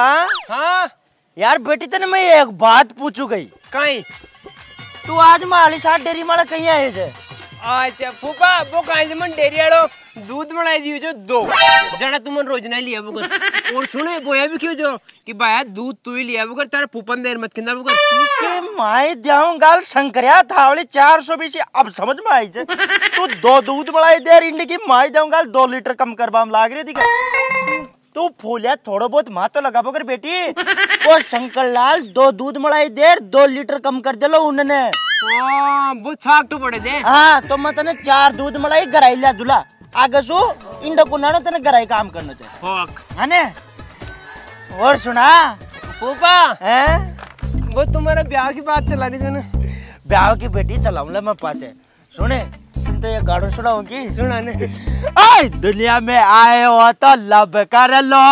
बोला हाँ यार बेटी तेने मैं एक बात पूछू गई कहीं तू आज माली साथ डेरी माला कहीं आए जे अच्छा फूफा वो कांज मन डेरी आलो दूध बनाई दियो जो दो जाना तुमन रोज ना लिया वो कर और सुनो बोया भी क्यों जो कि भाया दूध तू ही लिया वो कर तारा फूफन देर मत किंदा वो कर के माय द्याऊं गाल शंकरिया थावली 420 अब समझ में आई जे तू दो दूध बनाई देर इंडी की माय द्याऊं गाल 2 लीटर कम करबाम लाग रे दिखा तू फूलिया थोड़ा बहुत माँ तो लगा बगर बेटी वो शंकर लाल दो दूध मलाई देर 2 लीटर कम कर दे लो उन्होंने वो छाक तो पड़े दे हाँ तो मैं तने 4 दूध मलाई गराइला दुला आगे सो इंडो कुनारो तने गराई काम करना चाहिए हने और सुना फूफा हैं वो तुम्हारा ब्याह की बात चलानी थी ना ब्याह की बेटी चलाऊंगा मैं पाचे सुने तो ये गाड़ों सुनाऊंगी सुनाने आई दुनिया में आए हो तो लब कर लो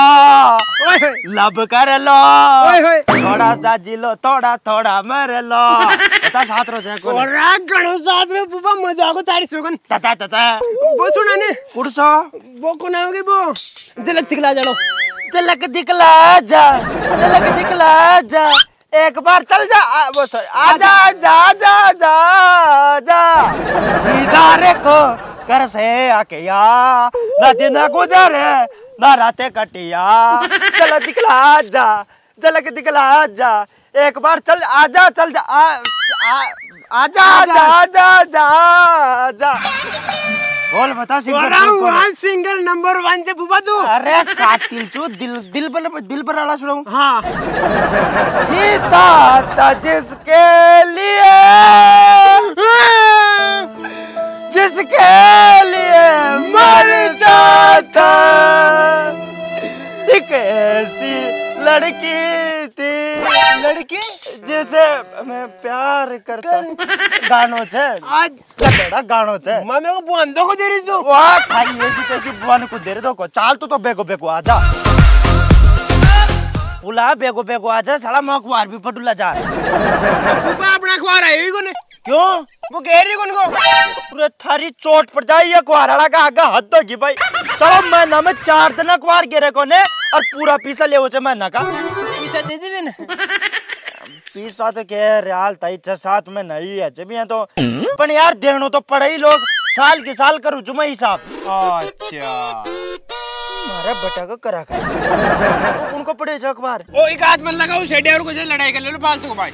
थोड़ा सा जी लो थोड़ा थोड़ा मर लो तथा साथ रोज है कोई राग गाड़ों साथ में बुबा मजा को तारी सुगन तथा तथा वो सुनाने कुर्सा वो कौन होगी वो जलक दिखला जाओ जलक दिखला जा जलक दिखला जा एक बार चल जा वो आजा आजा आजा आजा आजा दीदार को कर से आकिया ना दिन गुजरे ना रातें कटिया चल दिखला जा झलक दिखला जा एक बार चल आजा चल जा आजा आजा आजा आजा बोल बता सिंगर नंबर 1 से बुबा तू अरे कातिल चू दिल पर आला सुनाऊं हाँ जीता था जिसके लिए मरता था एक ऐसी लड़की थी लड़की जैसे मैं प्यार करता गानों से आज लड़का गानों से मैं को बुआन दो को दे रही तू वाह भाई ऐसी कैसी बुआन को दे रही तो चाल तू तो बेगो आजा बुला बेगो आजा साला मैं अखबार भी पटुला जा अपना अखबार आई को क्यों वो कह रही कौन को थारी चोट पड़ जाए ये कुहाराड़ा का आगा हद होगी भाई चलो मैं ना मैं 4 दिन अखबार गिरे कोने और पूरा पीसा ले होचे मैं ना का पीसा दे दी मैंने पीसा तो कह रियाल ताई 6-7 में नहीं है जब तो पर यार देनो तो पड़े ही लोग साल के साल करू जुमा हिसाब अच्छा मारा बटा का करा कर उनको पड़े जो अखबार ओ एक आदमी लगाओ शेड और को से लड़ाई कर ले लो फालतू को भाई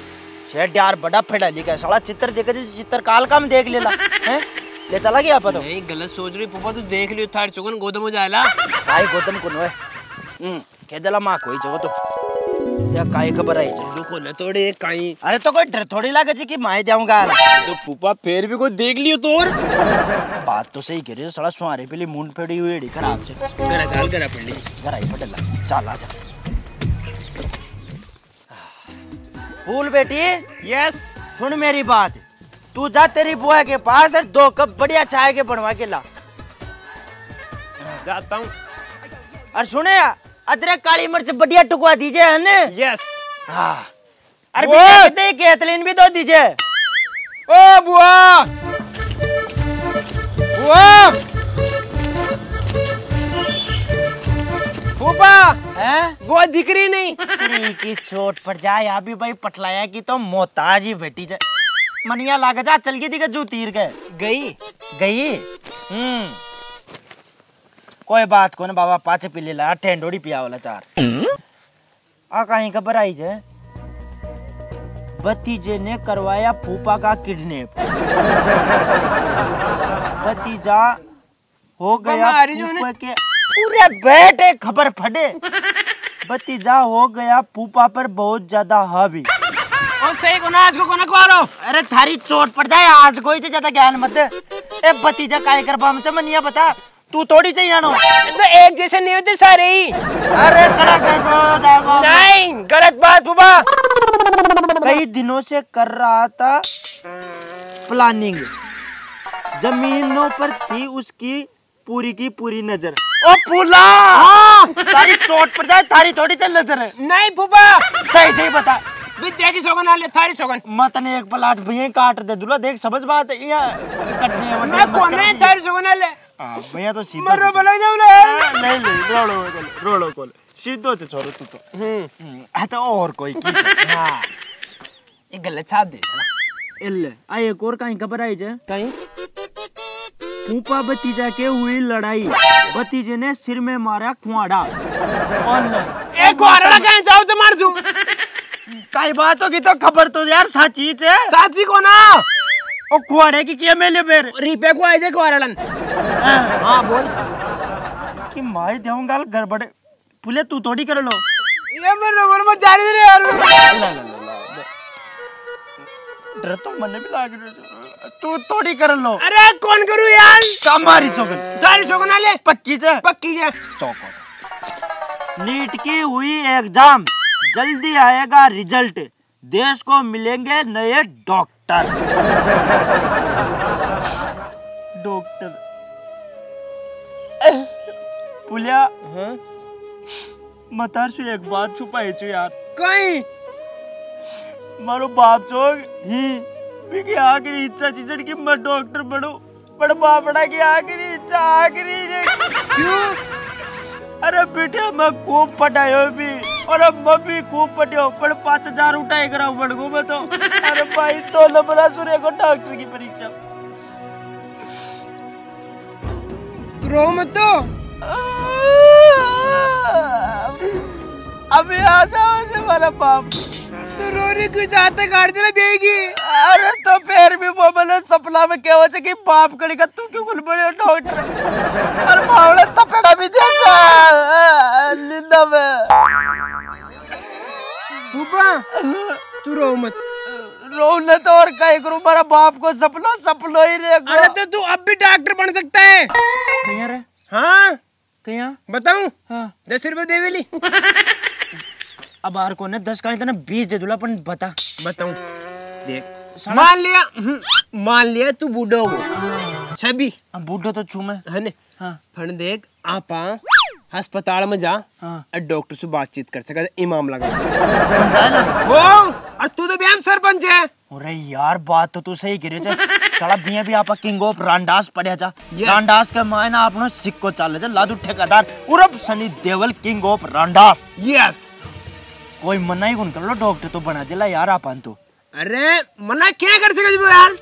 शेड यार बड़ा फटा लिखा साला चित्र देखे चित्रकाल काम देख लेला हैं ले चला गया पापा तो नहीं गलत सोच रही पापा तू देख लियो थार चुगन गोदम हो जायला भाई गोदम कोन है कह देला मां कोई जगह तो या काई खबर आई चलो को न तोड़े काई अरे तो कोई डर थोड़ी लागे छी कि माय देऊंगा तो पुपा फिर भी कोई देख लियो तोर बात तो सही करे साला सुहारे पे मुंड फेड़ी हुई एड़ी खराब छे करा चाल करा पेड़ी कराई पटला चल आ जा फूल बेटी यस सुन मेरी बात तू जा तेरी बुआ के पास और 2 कप बढ़िया चाय के बनवा के ला जाता हूँ और सुने अदरक काली मिर्च बढ़िया टुकवा दीजिए है ना यस हाँ अरे कितने कैथलीन भी दो दीजिए ओ बुआ बुआ फूफा हैं वो दिखरी नहीं की चोट पर जाए अभी भाई पटलाया की तो मोहताज ही बेटी जाए मनिया लागे जा चल गई थी जो तीर गए गई कोई बात को ना बाबा पाचे पी ले ला ठेंडोड़ी पिया वाला चार आ कहीं खबर आई जाए भतीजे ने करवाया फूफा का किडनैप भतीजा हो गया फूफा के पूरे बैठे खबर फटे भतीजा हो गया फूफा पर बहुत ज्यादा हावी और सही को ना आज को कोना खवा लो अरे थारी चोट पड़ जाए आज कोई तो ज्यादा ज्ञान मत दे ए भतीजा काय करबा मचे मनिया बता तू थोड़ी चाहिए आनो तो एक जैसे नहीं होते सारे ही अरे कड़ा करबा जावा नहीं गलत बात फूफा कई दिनों से कर रहा था प्लानिंग जमीनों पर थी उसकी पूरी की पूरी नजर ओ पुला हाँ। तारी चोट पर जाए तारी थोड़ी चल नजर है नहीं फूफा सही सही बता देखी सोगन आले थारी सोगन मत ने एक पलाट भैया काट दे दूल्हा देख समझ बात है ये कटने है मैं कौन है थारी सोगन आले भैया तो सीधा मरो बोला जाऊ ले नहीं रोलो कोले सीधो से छोरो तू तो आता और कोई की हां ये गलत छाप दे एले आ एक और काई खबर आई जे काई फूफा भतीजा के हुई लड़ाई भतीजे ने सिर में मारा कुआड़ा और एक कुआड़ा कहीं जाओ तो मार दूं काई बात होगी तो खबर तो यार साची छे साची को ना ओ कुआड़े की के मेले बेर रिपे को आई जे कुआड़न हां बोल कि माई देऊंगा गड़बड़ पुले तू थोड़ी कर लो ये मैं रबर में जा रही यार डर तो मन भी लाग रहा तू थोड़ी कर लो अरे कौन करू यार तुम्हारी सोगन तारी सोगन ले पक्की जे चौको नीट की हुई एग्जाम जल्दी आएगा रिजल्ट देश को मिलेंगे नए डॉक्टर डॉक्टर पुलिया हां मतार सु एक बात छुपाई छु यार कई मारो बाप जोग बिकी आखरी इच्छा चीजड़ की मैं डॉक्टर बनो बड़ बापड़ा की आखरी इच्छा आखरी रे क्यों अरे बेटे मैं खूब पटायो भी और अब मैं भी खूब पटियो पर 5000 उठाए कराऊ बड़गो में तो अरे भाई तो नंबरा सुरे को डॉक्टर की परीक्षा रो मत अबे आता से मेरा बाप तो रोने क्यों जाता काट देला बेगी अरे तो फिर भी वो बोले सपना में क्या होचे कि बाप कड़ी का तू क्यों गुलबड़े डॉक्टर और मावला तपेड़ा भी देता लिंदा में फूफा तू रो मत रोने तो और कहीं करूं मेरा बाप को सपना सपना ही रहेगा अरे तो तू अब भी डॉक्टर बन सकता है कहीं रे हाँ क्या बताऊं हाँ 10 रुपए दे वेली अब आर को ने 10 का इतना 20 दे दूला पर बताऊं देख मान लिया तू बूढ़ो हो छबी अब बूढ़ो तो छू मैं है ने हां फण देख आपा अस्पताल में जा और डॉक्टर से बातचीत कर सके इमाम लगा ना वो और तू तो बयान सरपंच है अरे यार बात तो तू सही करे छे साला बिया भी आपा किंग ऑफ रांडास पड़या जा रांडास का मायना आपनो सिक्को चाले जा लाडू ठेकेदार उरब सनी देवल किंग ऑफ रांडास यस कोई मनाई कोन कर लो डॉक्टर तो बना देला यार आपन तो अरे मना क्या कर सके यार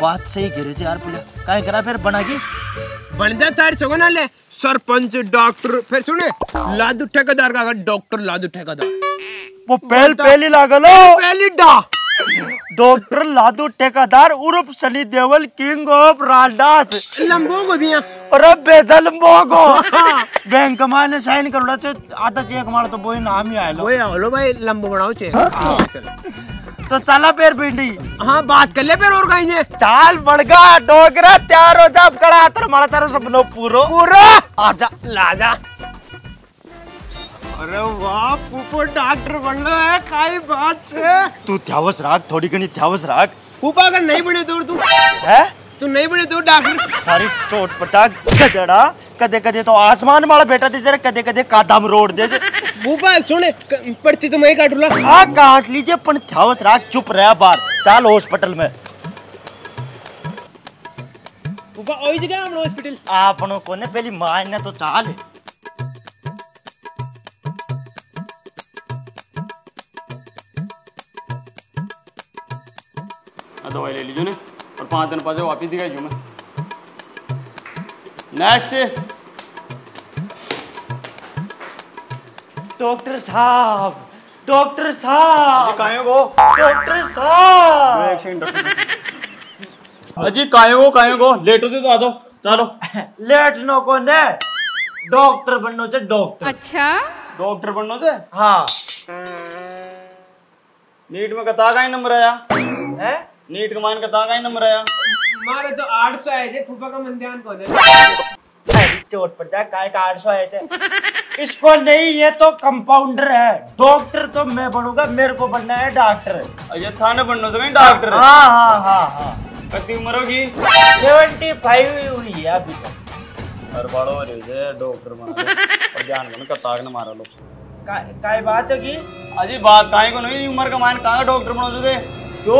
बात सही करे जा यार पुले काय करा फिर बना की बन जा तार सगोना ले सरपंच डॉक्टर फिर सुने लाडू ठेकेदार का डॉक्टर लाडू ठेकेदार वो पहली लागलो पहली डा डॉक्टर लाडू ठेकेदार उर्फ सनी देवल किंग ऑफ रांडास लंबो को दिया और अब बेजा लंबो को बैंक कमाल ने साइन करोड़ा तो आधा चेक मार तो बोई नाम ही आएलो ओए हेलो भाई लंबो बनाओ चेक तो चला पैर भिंडी हां बात कर ले पैर और कहीं जे चाल बड़गा डोगरा तैयार हो जा अब कड़ा तर मारा तारो सपनो पूरो पूरा आजा लाजा अरे वाह फूफा डॉक्टर बनना है काई बात छे तू त्यावस राख थोड़ी घणी त्यावस राख फूफा अगर नहीं बने तो तू है तू नहीं बने तो डॉक्टर थारी चोट पटा गदड़ा कदे-कदे तो आसमान वाला बेटा दे जरा कदे-कदे कादम रोड दे फूफा सुन पर्ची तो मैं काटूला आ काट लीजिए पण त्यावस राख चुप रह बार चल हॉस्पिटल में फूफा ओई जगह हम हॉस्पिटल आपनो कोने पहली मायने तो चाल दवाई ले लीजिए ने और 5 दिन पास वापिस दिखाई जो मैं नेक्स्ट डॉक्टर साहब अजी कायो को लेट होते तो आ दो चलो लेट नो को ने डॉक्टर बननो से डॉक्टर अच्छा डॉक्टर बननो से हां नीट में कता का ही नंबर आया हैं नीट कमान का तागा ही नंबर आया मारे तो 800 आए थे फूफा का मन ध्यान को दे चोट पर जा काय का 800 आए थे इसको नहीं ये तो कंपाउंडर है डॉक्टर तो मैं बनूंगा मेरे को बनना है डॉक्टर अजय थाने बननो तो नहीं डॉक्टर हां हां हां हां कितनी उम्र होगी 75 हुई है अभी तक और बड़ो रे जे डॉक्टर मारो और ध्यान को का ताग न मारो लो काय बात होगी अजी बात काय को नहीं उम्र का मान का डॉक्टर बनोगे बे तो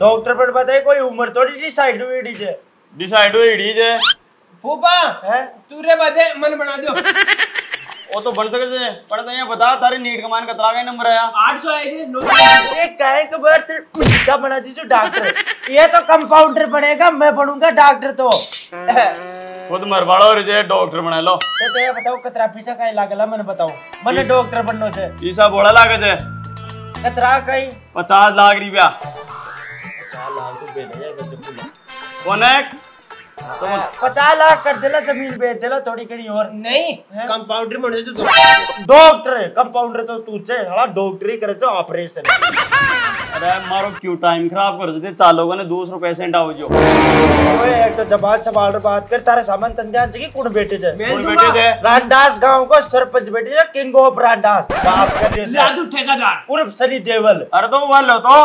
डॉक्टर पर बताए कोई उम्र थोड़ी डिसाइड हुई डीजे फूफा है तूरे बातें मन बना दो वो तो बन सके पर तो बता तारे नीट कमान का तलाक नंबर आया 800 आए कहे के बर्थ मुद्दा बना दीजिए डॉक्टर। ये तो कंपाउंडर बनेगा, मैं बनूंगा डॉक्टर। तो खुद मरवाड़ो और जे डॉक्टर बना लो। तो ये बताओ कतरा पैसा काई लागला मने बताओ। मने डॉक्टर बननो छे। पैसा बोड़ा लागे छे। कतरा काई 50 लाख रुपया 50 लाख तो बेच दे बच्चे कोने तो 50 लाख कर देला, जमीन बेच देला थोड़ी कड़ी और। नहीं कंपाउंडर बने तो डॉक्टर कंपाउंडर तो तू छे हला डॉक्टरी करे तो ऑपरेशन। अरे मारो क्यों टाइम खराब कर देते चालोगा ने 200 पेशेंट आओ जो। ओए एक तो जबात सवाल बात कर तारे सामान तंजान जी की कुण बेटे जे रामदास गांव को सरपंच बेटे जे किंग ऑफ रामदास बात कर रहे लाडू ठेकेदार उर्फ सनी देवल। अरे तो वालो तो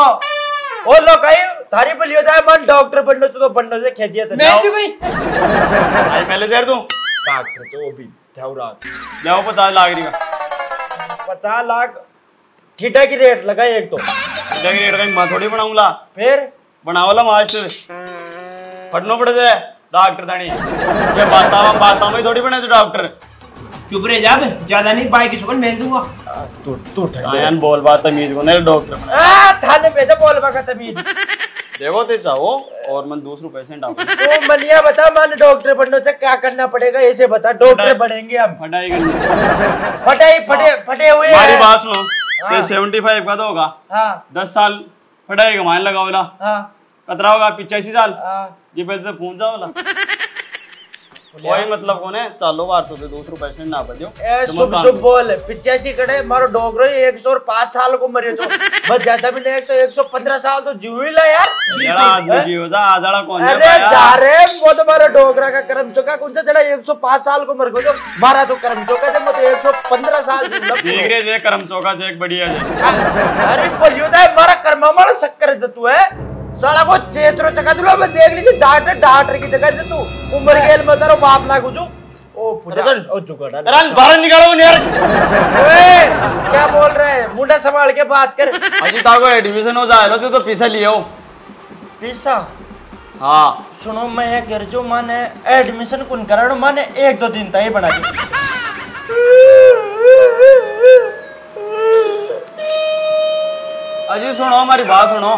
ओ लो कई थारी बलियो जाए मन डॉक्टर बननो तो बननो से खे दिया था मैं जी भाई भाई पहले दे दूं डॉक्टर जो भी थौरा जाओ 50 लाख री 50 लाख ठीठा की रेट लगा। एक तो ठीठा की रेट का मैं थोड़ी बनाऊंगा फिर बनावला मास्टर पढ़नो पड़े से डॉक्टर दानी ये बातां में थोड़ी बने से डॉक्टर चुप रह जा ज्यादा नहीं बाइक की सुकन मेल दूंगा तू तू आयन बोल बात तमीज को नहीं डॉक्टर आ थाने पे से बोल बात तमीज देखो ते जाओ और मन 200 पेशेंट आओ तो बलिया बता मन डॉक्टर बननो से क्या करना पड़ेगा ऐसे बता। डॉक्टर बनेंगे हम फटाई फटाई फटे फटे हुए हमारी बात सुनो ये 75 का तो होगा। हां 10 साल फटाई कमान लगाओला। हां कतरा होगा 85 साल। हां ये पे से पहुंच जाओला कोई मतलब कोने चालो बार तो 200 पेशेंट ना बजो सुब सुब बोल 85 कड़े मारो डोगरो 105 साल को मरे जो बस ज्यादा भी नहीं तो 115 साल तो जीवी ला यार जड़ा आदमी हो जा आजाड़ा कौन है। अरे दारे वो तो मारो डोगरा का कर्म चुका कौन जड़ा 105 साल को मर गयो मारा तो कर्म चुका थे मत 115 साल देख रे जे कर्म चुका जे एक बढ़िया जे। अरे बोलियो दा मारा कर्म मारा शक्कर जतू है साला को चेत्रो चका दिलो मैं देख लीजिए डॉक्टर डॉक्टर की जगह से तू उम्र गेल मत रो बाप ना गुजू ओ फुटन ओ जुगाड़ा रन बाहर निकालो यार। ओए क्या बोल रहा है मुंडा संभाल के बात कर अजी ताको एडमिशन हो जाए लो तू तो पैसा लिए हो पैसा। हां सुनो मैं ये कर जो माने एडमिशन कुन कराण माने 1-2 दिन तई बना दे। अजी सुनो हमारी बात सुनो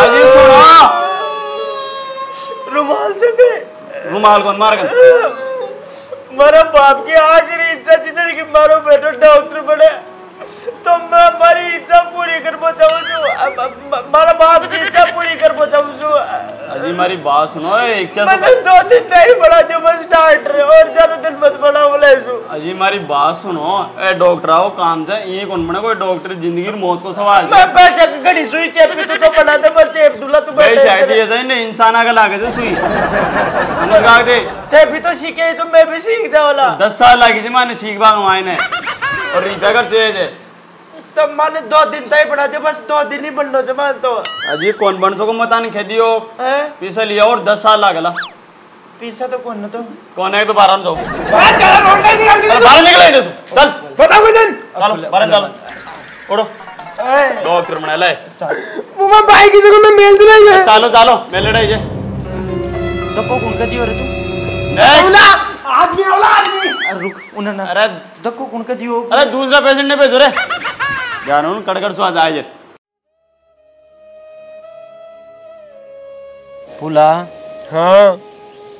अजी सुनो रुमाल से दे रुमाल कौन मार गया मेरा बाप की आखिरी इच्छा जिधर की मारो बेटो डॉक्टर बने तो मैं हमारी इच्छा पूरी कर बचाऊं जो मेरा बाप की इच्छा पूरी कर बचाऊं जो। अजी हमारी बात सुनो इच्छा मैंने 2 दिन नहीं बना दिया बस डॉक्टर और ज्यादा दिन मत बना बोले जो। अजी हमारी बात सुनो ए डॉक्टर आओ काम से ये कौन बने कोई डॉक्टर जिंदगी और मौत को सवाल मैं पैसे की घड़ी सुई चेप तू तो बना दे बस चेप दूला तू बैठ शायद ये जाए ना इंसान आगे लागे से सुई समझ गा दे ते भी तो सीखे तो मैं भी सीख जावला 10 साल लागी जे माने सीख भाग मायने और रिपा कर चेज तो माने 2 दिन तय बना दे बस 2 दिन ही बननो जमान तो अजी कौन बनसो को मतान खेदियो पैसा लिया और 10 साल लागला पैसा तो कौन न तो कौन है तो बाहर जाओ बाहर चल रोड नहीं निकल बाहर निकल इधर चल बता मुजन चल बाहर चल उड़ो डॉक्टर बना ले चल वो मैं भाई की जगह में मेल दे ले चलो चलो मेल लड़ाई जे धक्को कौन का दियो रे तू नहीं आदमी वाला आदमी अरे रुक उन ना अरे धक्को कौन का दियो अरे दूसरा पेशेंट ने भेजो रे जानून कड़कड़ स्वाद आए पुला। हाँ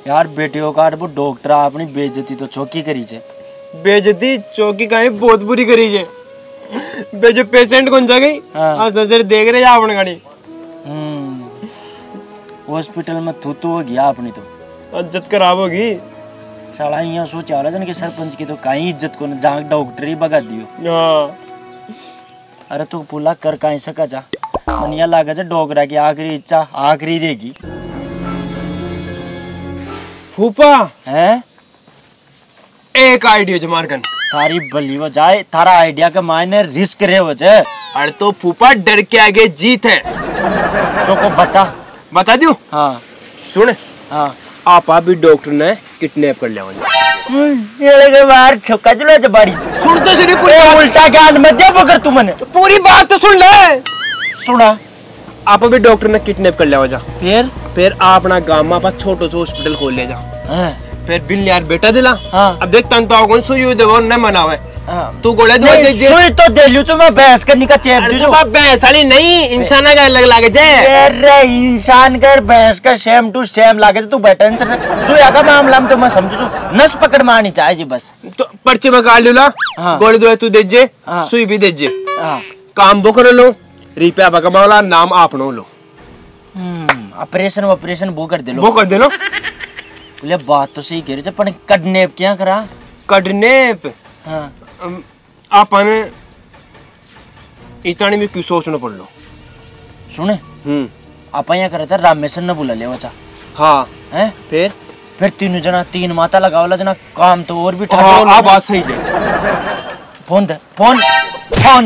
यार बेटियों का वो डॉक्टर अपनी बेइज्जती तो चौकी करी जे बेइज्जती चौकी काई बहुत बुरी करी जे बे जो पेशेंट कौन जा गई आज सजर देख रहे आपन गाड़ी हॉस्पिटल में थूथू हो गया अपनी तो इज्जत खराब होगी साला यहां सोचा रहा जन के सरपंच की तो काई इज्जत को जाग डॉक्टर ही भगा दियो। हां अरे तू पुला कर काई सका जा मनिया लागे जा डोगरा की आखिरी इच्छा आखिरी रहेगी फूफा हैं एक आइडिया जमारकन थारी बली हो जाए थारा आइडिया के मायने रिस्क रे हो जे अरे तो फूफा डर के आगे जीत है चोको बता दियो। हाँ सुन हाँ आप अभी डॉक्टर ने किडनैप कर लिया ये बाहर छक्का चलो जबाड़ी सुन तो सुनी पूरी उल्टा ज्ञान मत दे पकड़ तू मने पूरी बात तो सुन ले सुना आप अभी डॉक्टर ने किडनैप कर लिया फिर आपना गांव में छोटो सो हॉस्पिटल खोल ले जा फिर बिल यार बेटा दिला। हाँ। अब देखता हूं तो कौन सुई देवो न मनावे। हाँ। तू गोले दे दे सुई तो दे लियो मैं बहस करने का चैप दे जो बाप बहस वाली नहीं इंसान का अलग लागे जे अरे इंसान कर बहस का सेम टू सेम लागे तू बटन से सुई आका मामला में तो मैं समझू नस पकड़ मारनी चाहिए जी बस तो पर्ची में काट लेला। गोले दो तू दे जे सुई भी दे जे। हां काम बो कर लो रुपया बकमाला नाम आपनो लो। ऑपरेशन ऑपरेशन वो कर दे लो ले बात तो सही कह रहे पर किडनैप क्या करा किडनैप। हाँ। आपने इतने में क्यों सोचना पड़ लो सुने। आप यहाँ करा था रामेश्वर ने बुला ले बच्चा। हाँ हैं फिर तीनों जना तीन माता लगाओ ला जना काम तो और भी आप बात सही है। फोन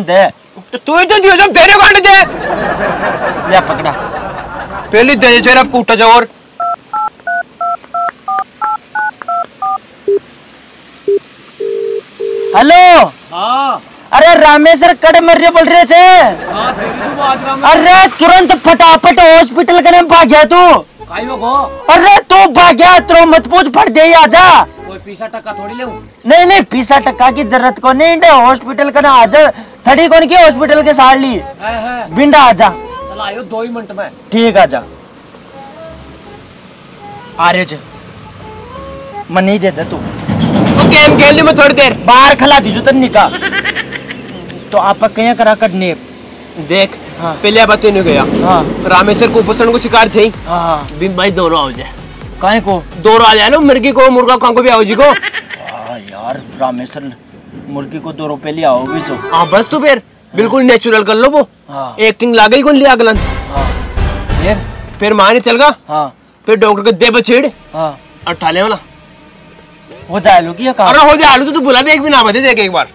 दे तू ही तो दियो जब तेरे कांड दे या पकड़ा पहले दे जरा आप कूटा जाओ और हेलो। हाँ। अरे रामेश्वर कड़ मर्रे बोल रहे थे। अरे तुरंत फटाफट हॉस्पिटल के नाम भाग्या तू अरे तू भाग्या तो मत पूछ फट दे आजा कोई पीसा टक्का थोड़ी ले नहीं पीसा टक्का की जरूरत को नहीं हॉस्पिटल का ना आजा थड़ी कौन की हॉस्पिटल के साथ ली बिंदा आजा चला आयो 2 मिनट में ठीक आजा आ रहे मन नहीं देता तू गेम खेलने में थोड़ी देर बाहर खिला दीजू तन निका तो आप क्या करा कटने देख। हाँ। पहले आप तो नहीं गया। हाँ। रामेश्वर कुपोषण को शिकार थे। हाँ। बीमारी दोनों आ जाए काहे को दोनों आ जाए ना मुर्गी को मुर्गा को भी आओ जी को। हाँ यार रामेश्वर मुर्गी को 2 रुपए ले आओगी जो। हाँ बस तो फिर बिल्कुल नेचुरल कर लो वो। हाँ। एक्टिंग लागे कौन लिया गलन। हाँ। फिर माने चल गया। हाँ। फिर डॉक्टर को दे बछेड़। हाँ। और ठाले वाला हो जाए लो की अरे हो जाए लो तू बुला भी एक भी ना बजे देख एक बार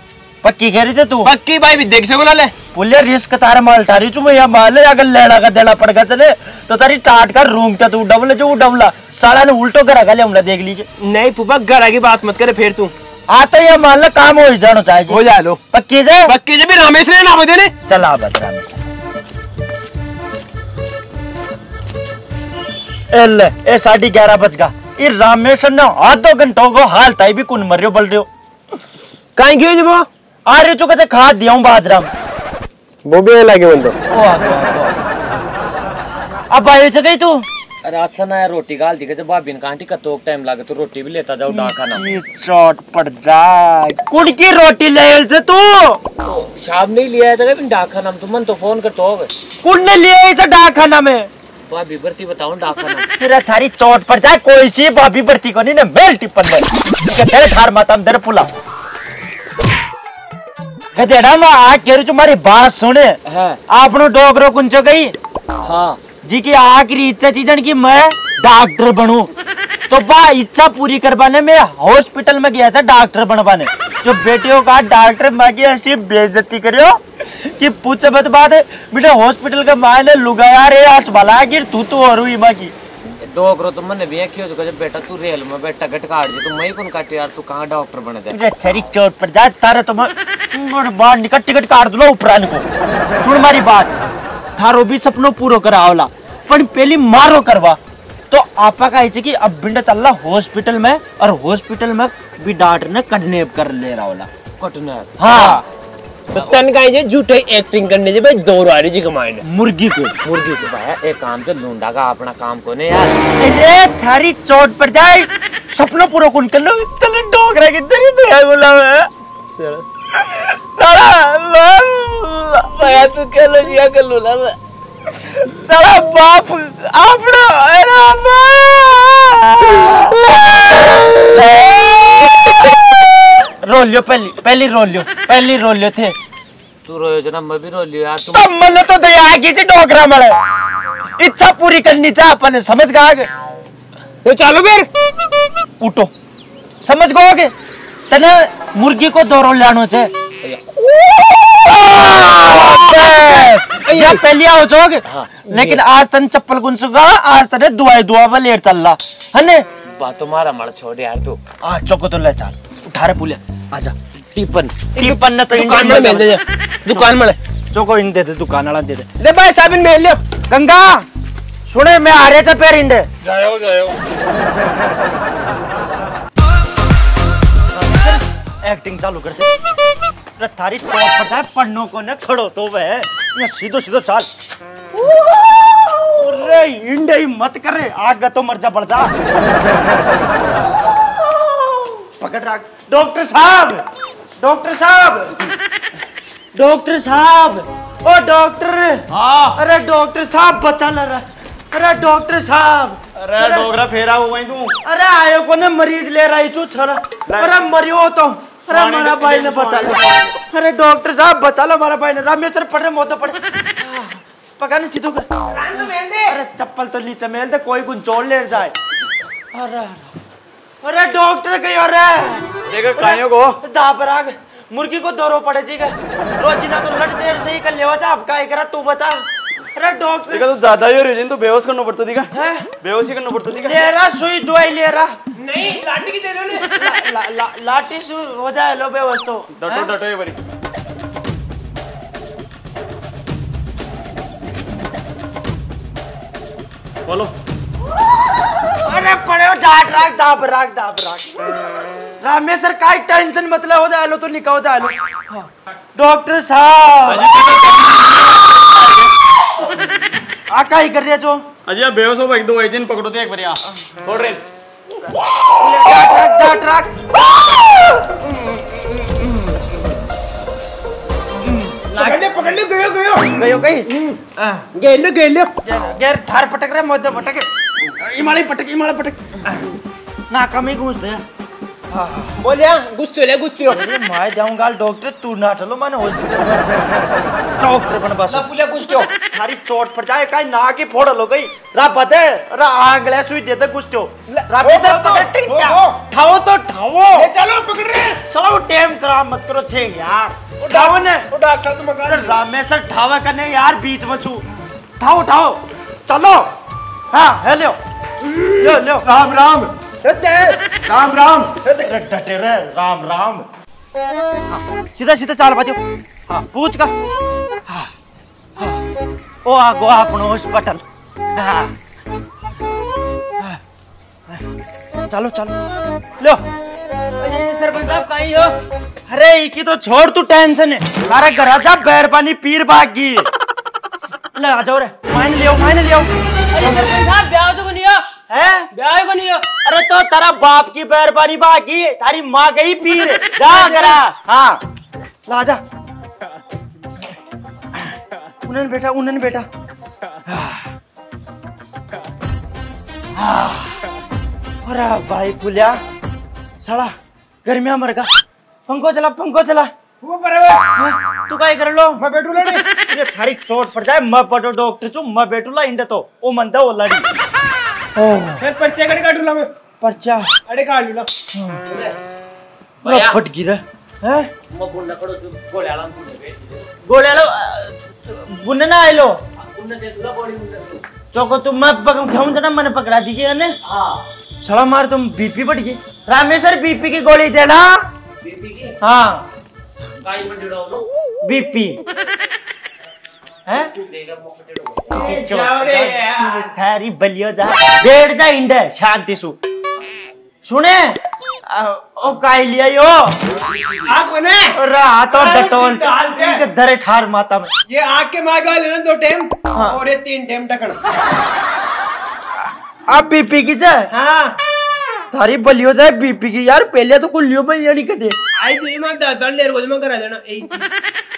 पक्की कह रही थे तू पक्की भाई भी देख सको ना ले पुलिया रिस्क तारा माल तारी चू मैं या माले अगर लेड़ा का देला पड़ गया चले तो तारी टाट का रूंगता तू डबल जो डबला साला ने उल्टो करा गले हमला देख लीजिए नहीं पुपा घर की बात मत करे फिर तू आ तो ये मान लो काम हो जानो चाहिए हो जाए लो पक्की जे भी रामेश ने ना बजे ने चला बता रामेश एल ए 11:30 बज गया ये रामेश्वर ने आधो घंटों को हाल ताई भी कुन मर रहे बोल रहे हो काहे क्यों जब आ रहे हो कहते खा दिया हूं बाजरा वो भी लगे बंदो ओ आ अब आयो जगह तू अरे अच्छा ना रोटी गाल दिखे जब भाभी ने कांटी का तोक टाइम लागे तो रोटी भी लेता जाओ डा खाना ये चोट पड़ जाए कुड़ की रोटी ले से तू शाम नहीं लिया था बिन डा खाना तुम मन तो फोन कर तो कुड़ ने लिए था डा खाना में भाभी भर्ती बताओ तेरा थारी चोट पर जाए कोई सी भाभी भर्ती को नहीं ना बेल टिप्पण तेरे थार माता में तेरे पुला गधेड़ा मैं आ कह रही तुम्हारी बात सुने। हाँ। आपने डोगरो कुंचो गई। हाँ। जी की आखिरी इच्छा चीजन की मैं डॉक्टर बनू तो वह इच्छा पूरी करवाने में हॉस्पिटल में गया था डॉक्टर बनवाने जो बेटियों का डॉक्टर मांगी ऐसी बेइज्जती करो कि पूछ मत बात है बेटा हॉस्पिटल का मायने लुगाया रे आज भला गिर तू और हुई मां की दो करो तो मैंने भी क्यों जो बेटा तू रेल में बैठ टकट काट दे तो मैं कौन काट यार तू कहां डॉक्टर बन जाए अरे तेरी चोट पर जा तारे तो मोड़ बाहर निकट टिकट काट दो उपरान को सुन मारी बात थारो भी सपनो पूरो करावला पण पहली मारो करवा तो आपा का है कि अब बिंडा चलला हॉस्पिटल में और हॉस्पिटल में भी डॉक्टर ने किडनैप कर ले रावला किडनैप। हां तन का ये झूठे एक्टिंग करने जे भाई दोरारी जी कमाने मुर्गी को भाई एक काम से लूंडा का अपना काम कोने यार अरे थारी चोट पर जाए सपनों पूरा कुन कर लो तने डोगरा के तेरी दया बोला मैं सारा भाई तू कह लो जिया कर लो ना सारा बाप आपड़ा अरे रोलियो पहली रोलियो थे तू रोयो जना मैं भी रोलियो यार तुम तो मन तो दया की जी डोगरा मरे इच्छा पूरी करनी चाहिए अपन समझ गए तो चलो फिर उठो समझ गए तने मुर्गी को 2 रोल लानो छे या पहलिया हो जोगे। हाँ, लेकिन आज तन चप्पल गुनसुगा आज तने दुआ वाले चलला हने बात तो मारा मड़ छोड़ यार तू आ चोको तो ले चल उठारे पुलिया आजा टिपन ना तो दुकान में मिल जा दुकान में चोको इन दे दे दुकान वाला दे दे ले भाई साबिन में ले गंगा सुने मैं आ रहे था पैर इंडे जायो एक्टिंग चालू कर दे। थारी पता है पन्नों को न खड़ो तो वह सीधो सीधो चाल। अरे इंडे ही मत करे, आग तो मर जा बढ़ जा। पकड़ राग। डॉक्टर साहब, डॉक्टर साहब, डॉक्टर साहब, ओ डॉक्टर। हाँ। अरे डॉक्टर साहब बचा ला रहा। अरे डॉक्टर साहब, अरे डोगरा फेरा हुआ तू। अरे आयो को ने मरीज ले रही छू छरा। अरे मरियो तो, अरे हमारा भाई ने बचा लो। अरे डॉक्टर साहब बचा लो हमारा भाई ने। रामेश्वर पड़े मोतो पड़े, पका ने सीधो कर। अरे चप्पल तो नीचे मेल दे, कोई गुंचोड़ ले जाए। अरे अरे डॉक्टर कहीं और है। देखो कायो को दाबराग मुर्गी को दोरो पड़े जी का रोज ना तो लट देर से ही कर लेवा जा। अब काय करा तू बता। अरे डॉक्टर देखो तो ज्यादा ही हो रही है, तो बेहोश करना पड़ता दिखा है, बेहोशी करना पड़ता दिखा। ले रहा सुई दवाई ले रहा नहीं, लाठी की दे दो ने लाठी सु हो जाए लो बेहोश तो। डटो डटो एक बारी। बोलो। अरे पड़े डाट राख दाब राख दाब राख। रामेश्वर का टेंशन मतलब हो जाए लो तो निकाल जाए लो। डॉक्टर साहब आ क्या ही कर रहे जो अजय बेहोश हो। एक दो एक दिन पकड़ो तो एक बार यहाँ छोड़ रहे डाट राख पकड़ ले गयो गयो गयो कहीं गेलो गेलो गैर थार पटक रहे मौत पटक इमाले पटक ना कमी घूस दे। बोलिया गुस्से ले गुस्से हो माय जाऊंगा डॉक्टर तू ना ठलो माने हॉस्पिटल डॉक्टर बन बस ना बोलिया गुस्से हो थारी चोट पर जाए काई ना के फोड़ लो गई रा पता है रा आंगले सुई दे दे गुस्से हो रा पैसा पकड़ टिक ठाओ तो ठाओ ले चलो पकड़ रे सालो टाइम करा मत करो थे यार उठाओ ने ओ डॉक्टर तुम मगर रामेश्वर ठावा करने यार बीच में सु ठाओ ठाओ चलो। हां हेलो लो लो राम राम राम राम डटे रे राम राम। हाँ, सीधा सीधा चाल बाजू। हाँ पूछ का। हाँ, हाँ, ओ आगो अपनो हॉस्पिटल। हाँ, हाँ, हाँ, चलो चलो लो सरपंच साहब कहीं हो। अरे इकी तो छोड़ तू टेंशन है हमारा घर आजा बैर पानी पीर भागी ले आ जाओ रे मायने ले आओ मायने ले आओ। ब्याह तो नहीं हो हैं ब्याह को नहीं हो। अरे तो तेरा बाप की बेरबानी बाकी तारी माँ गई पीर जा करा। हाँ ला जा उनन बेटा उनन बेटा। हाँ अरे भाई पुलिया साला गर्मिया मर गा। पंखो चला पंखो चला। वो तू काय कर लो मैं बेटूला नहीं थारी चोट पड़ जाए मैं पटो डॉक्टर चू मैं बेटूला इंड तो ओ मंदा ओ लड़ी ओ फिर पर्चे कट काटूला मैं पर्चा अरे काट लूला पूरा फट गिरा हैं मैं बोलना करो गोळ्याला गोळ्याला बुनना आइलो बुनना दे तुला गोळी बुनना चोको तू मैं पकम खाऊं जना मैंने पकड़ा दीजिए ने। हां साला मार तुम बीपी बढ़ गई रामेश्वर बीपी की गोली देना बीपी की। हां बीपी थारी बलियो जा बैठ जा इंड शांति सु सुने ओ काई लिया यो आ कोने रात और डटोल के धरे ठार माता में ये आग के मागा लेना दो टाइम और ये तीन टाइम टकड़ अब बीपी की जा। हां थारी बलियो जाए बीपी की यार पहले तो कुल लियो भाई यानी कदे आई तो इमा दादा लेर को जमा करा देना ए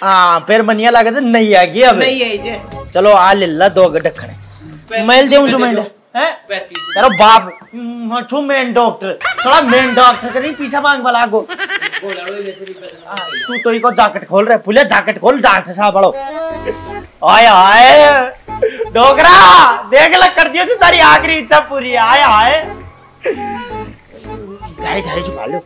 हां पैर मनिया लागे से नहीं आ गई अब नहीं आई जे चलो आ ले ला दो गड्ढखने मैल देऊं जो मैं हैं 35 तेरा बाप छु मेन डॉक्टर साला मेन डॉक्टर के नहीं पीछा मांग वाला गो तू तो इको जैकेट खोल रे पुले जैकेट खोल डॉक्टर साहब वालो हाय हाय डोगरा देख ल कर दियो तेरी आखिरी इच्छा पूरी हाय हाय दाई दाई जो मालूम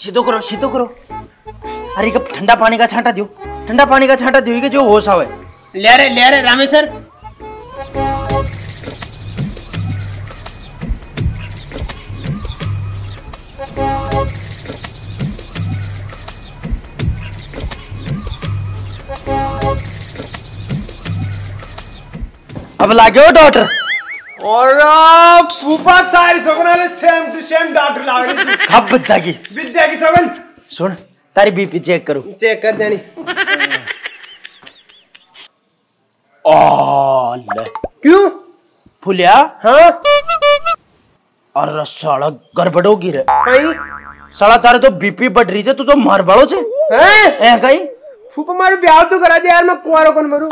सीधो करो सीधो करो। अरे कब ठंडा पानी का छांटा दियो ठंडा पानी का छांटा दियो कि जो होश आवे ले रे रामेश्वर। अब लागे हो डॉक्टर और फूफा तारी सगनाले सेम टू सेम डॉक्टर लागे खब विद्या की सगन सुन तारी बीपी चेक करो चेक कर देनी आ ले क्यों फुलिया हां अरे साला गड़बड़ हो गई रे कई साला तारे तो बीपी बढ़ रही है तू तो मार बालो छे हैं ए कई फूफा मारे ब्याह तो करा दे यार मैं कुंवारो कौन मरू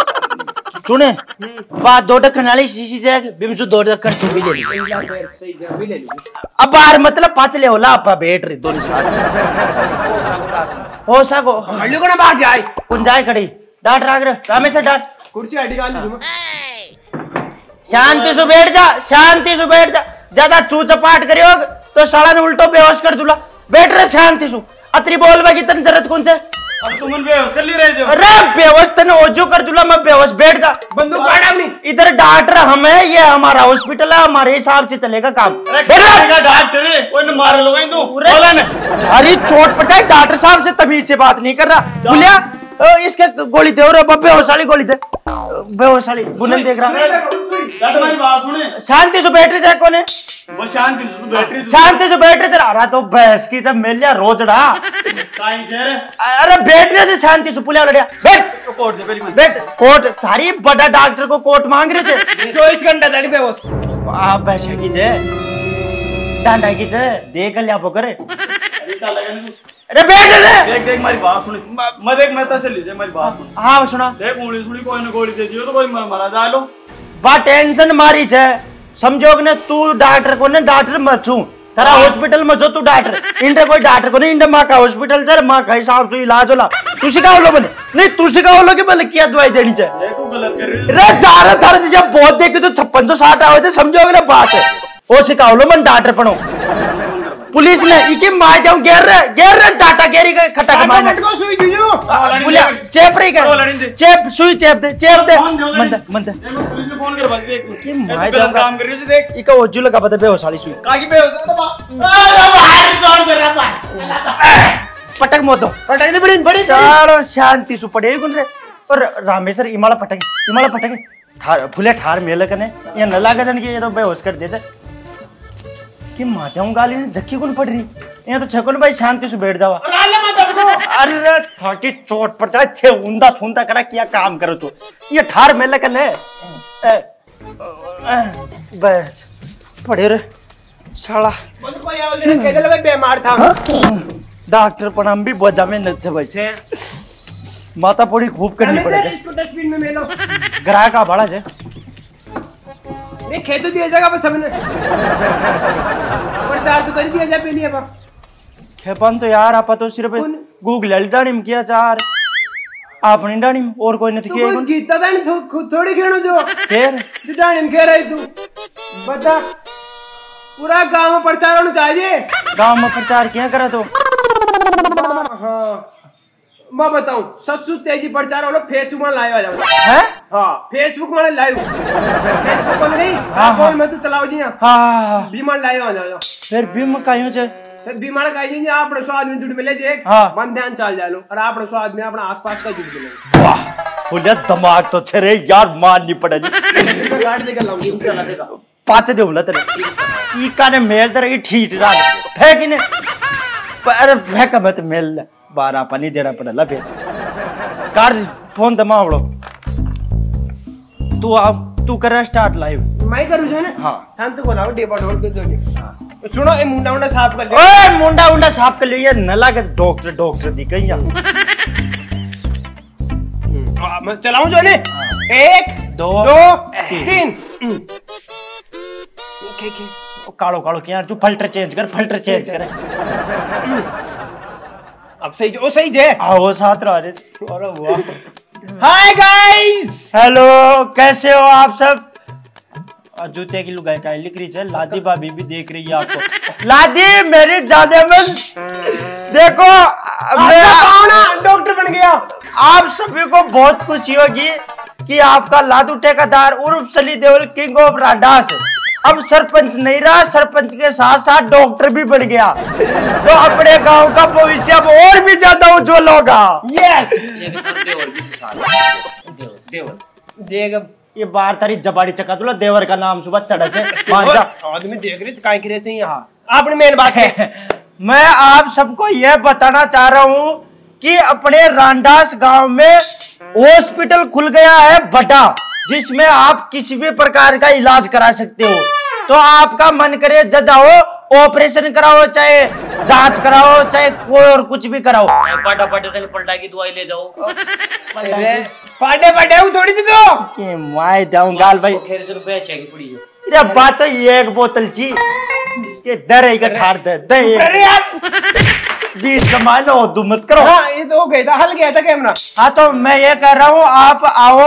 सुने बात दो टक्कर नाली शीशी जाग बिमसु दो टक्कर तू भी ले ले सही जा भी ले ले अब बार मतलब पांच ले होला आपा बैठ रे दोनों साथ हो सको हल्ली कोना बाहर जाए कौन जाए खड़ी डाट राग रे रामेश डाट कुर्सी आडी गाल लूं शांति से बैठ जा शांति से बैठ जा ज्यादा चूचपाट करियो तो साला ने उल्टो बेहोश कर दूला बैठ रे शांति से अतरी बोल में कितनी जरूरत कौन से अब तुम बेहोश कर ली रहे जो अरे बेहोश तने ओजो कर दूला मैं बेहोश बैठ जा बंदूक काटा अपनी इधर डॉक्टर हमें ये हमारा हॉस्पिटल है हमारे हिसाब से चलेगा काम बेटा डॉक्टर है कोई न मार लोगे तू बोला ना थारी चोट पड़ता है डॉक्टर साहब से तभी से बात नहीं कर रहा बुलिया इसके गोली दे और बेहोश वाली गोली दे बेहोश वाली बुनन देख रहा हमारी बात सुने शांति से बैठ जा कोने वो शांति से बैटरी चला रहा तो भैंस की जब मिल लिया रोजड़ा अरे बैटरी से शांति से पुलिया लड़िया बैठ कोर्ट दे पहली बैठ कोर्ट थारी बड़ा डॉक्टर को कोर्ट मांग रहे थे 24 घंटा दाड़ी पे बस आप भैंसा की जय डांडा की जय देख लिया वो करे अरे बैठ ले देख देख मेरी बात सुन मैं देख मैं तसे लीजिए मेरी बात सुन हां सुना देख उंगली सुनी कोई ना गोली दे दियो तो कोई मरा जा लो बा टेंशन मारी जय समझोग ने तू डॉक्टर को ने डॉक्टर मत छू थारा हॉस्पिटल में जो तू डॉक्टर इंडे कोई डॉक्टर को ने इंडे मां का हॉस्पिटल सर मां का हिसाब से इलाज होला तू सिखाओ लो बने नहीं तू सिखाओ लो के बल क्या दवाई देनी चाहिए तू गलत कर रही रे जारा थारे जैसा बहुत देख के तो 5660 आवे छे समझोग ने बात है ओ सिखाओ लो मन डॉक्टर पणो पुलिस ने इके मार जाऊं गेर रे डाटा गेरी का खटक मार मटको सुई दियो बोले चेप रे कर चेप सुई चेप दे मंदा मंदा पुलिस ने फोन करवा दे इके मार जाऊं काम कर रही है देख इका ओजू लगा पता बेहोश वाली सुई काकी बेहोश अरे बाहर कौन कर रहा है पटक मत दो पटक नहीं बड़ी सारो शांति सु पड़े गुन रे और रामेश्वर इमाला पटक थार फुले थार मेले कने ये न लागे जन के ये तो बेहोश कर दे कि माथाऊं गाली झक्की कौन पड़ रही यहाँ तो छकोन भाई शांति से बैठ जावा अरे थकी चोट पड़ जाए थे उंदा सुंदा करा क्या काम करो तो ये ठार मेला कने बस पड़े रे साला बीमार था डॉक्टर प्रणाम भी बजा में न जबे माता पड़ी खूब करनी पड़ेगी इसको डस्टबिन में मेलो ग्राहक का भाड़ा है ये खेत दिया जाएगा पर सबने पर चार तो कर दिया जा पहली अब खेपन तो यार आपा तो सिर्फ गूगल डाणिम किया चार आपने डाणिम और कोई नहीं किया तो गीता दान थोड़ी खेणो जो फिर डाणिम कह रही तू बता पूरा गांव में प्रचार होना चाहिए गांव में प्रचार क्या करा तो हां मैं बताऊं सबसे तेजी प्रचार वाला फेसबुक में लाइव आ जाऊं हैं हां फेसबुक में लाइव फेसबुक पर नहीं फोन में तो चलाओ जी हां बीमा लाइव आ जाओ फिर बीमा कायो छे फिर बीमा कायो जी आपड़ो 100 आदमी जुड़ मिले जे मन ध्यान चल जालो और आपड़ो 100 आदमी अपना आसपास का जुड़ मिले वाह बोले दिमाग तो छे रे यार मारनी पड़ेगी गाड़ दे के लाऊंगी चला देगा पांच दे बोला तेरे ई काने मेल तेरे की ठीक डाल फेंक ने अरे फेंक मत मेल बारा पानी देना पड़ेगा फिर कार फोन दमा बड़ो तू अब तू कर स्टार्ट लाइव मैं करूं जो ना हां थान तो बोलाओ डेबा ढोल पे जोनी हां सुनो ए मुंडा उंडा साफ कर ले ओए मुंडा उंडा साफ कर ले ये न लागे डॉक्टर डॉक्टर दी कहीं हां मैं चलाऊं जो ने 1 2 3 के कालो कालो के यार तू फिल्टर चेंज कर अब सही जो सही जे आओ साथ रहा रे अरे वाह हाय गाइस हेलो कैसे हो आप सब जूते की लुगाई का लिख रही है लादी भाभी भी देख रही है आपको लादी मेरे जादेमन देखो मेरा पावना डॉक्टर बन गया आप सभी को बहुत खुशी होगी कि आपका लाडू ठेकेदार उर्फ सली देओल किंग ऑफ राडास अब सरपंच नहीं रहा सरपंच के साथ साथ डॉक्टर भी बढ़ गया तो अपने गांव का भविष्य अब और भी ज्यादा उज्जवल होगा यस देवर देवर देवर देगा ये बार तारी जबाड़ी चका दूला देवर का नाम सुबह चढ़ा के आदमी देख रहे थे काहे के रहते हैं यहाँ। आपने मेन बात है, मैं आप सबको यह बताना चाह रहा हूँ कि अपने रांडास गांव में हॉस्पिटल खुल गया है बड़ा, जिसमें आप किसी भी प्रकार का इलाज करा सकते हो। तो आपका मन करे जब आओ ऑपरेशन कराओ, चाहे जांच कराओ, चाहे कोई और कुछ भी कराओ। पाटा पाटे से पलटा की दवाई ले जाओ। पाटे पाटे हूँ थोड़ी सी तो के माय जाऊँ गाल भाई। अरे बात तो ये एक बोतल ची के दर एक ठार दे दे। अरे यार 20 कमा लो, दू मत करो। हाँ ये तो हो गया था, हल गया था कैमरा। हाँ तो मैं ये कह रहा हूँ आप आओ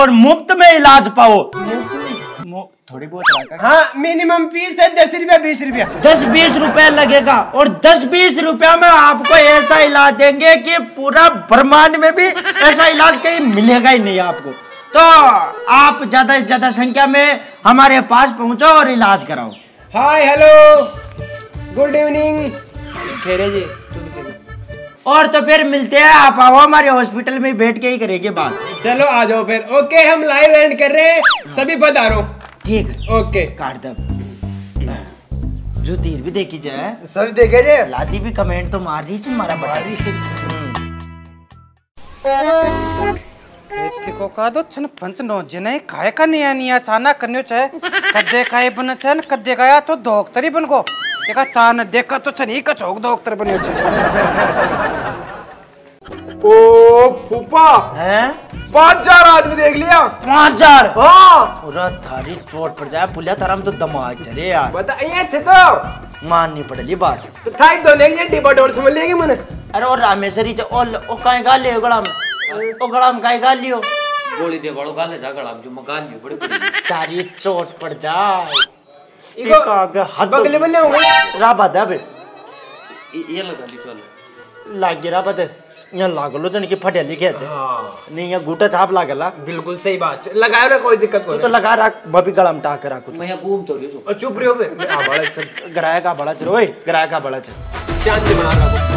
और मुफ्त में इलाज पाओ। थोड़ी बहुत हाँ, मिनिमम फीस है 10 रुपया 20 रुपया। 10-20 रुपया लगेगा और 10-20 रुपया में आपको ऐसा इलाज देंगे कि पूरा ब्रह्मांड में भी ऐसा इलाज कहीं मिलेगा ही नहीं आपको। तो आप ज्यादा से ज्यादा संख्या में हमारे पास पहुंचो और इलाज कराओ। हाय हेलो गुड इवनिंग खेरे जी। और तो फिर मिलते हैं, आप आओ हमारे हॉस्पिटल में बैठ के ही करेंगे बात। चलो आ जाओ फिर। ओके हम लाइव एंड कर रहे हैं, सभी बता रहो ठीक है। ओके काट दब जो तीर भी देखी जाए सब देखे जाए। लादी भी कमेंट तो मार रही है मारा बता रही देखो का दो छन पंच नो जने खाए का निया निया चाना करने चाहे कद्दे खाए बन छन कद्दे खाया तो डॉक्टर ही बन को देखा चान देखा तो छन ही का चौक डॉक्टर बनियो छन। ओ फूफा हैं 5000 आदमी देख लिया 5000। हाँ पूरा थारी चोट पड़ जाए पुलिया थारा में तो दिमाग चले यार। बता ये थे तो माननी पड़ेगी बात तो थाई तो लेगी डिब्बा डोर समझ लेगी मने। अरे और रामेश्वरी जो ओ काई गाली हो गड़ा में ओ गड़ा में काई गाली हो गोली दे बड़ो गाले जा गड़ा में जो मकान में बड़े थारी चोट पड़ जाए इको आगे हाथ बगले में ले हो रा बात है बे ये लगा ली चल लाग गिरा बात है यहाँ लागलो जन की फटे लिखे नहीं यहाँ गुटा छाप लागला। बिल्कुल सही बात लगाया ना कोई दिक्कत तो लगा रख भाभी गला में टाक रख कुछ मैं यहाँ घूम तो रही हूँ। चुप रहो बे आ बड़ा चल गराया का बड़ा चलो ओए गराया का बड़ा चल चांद बना रहा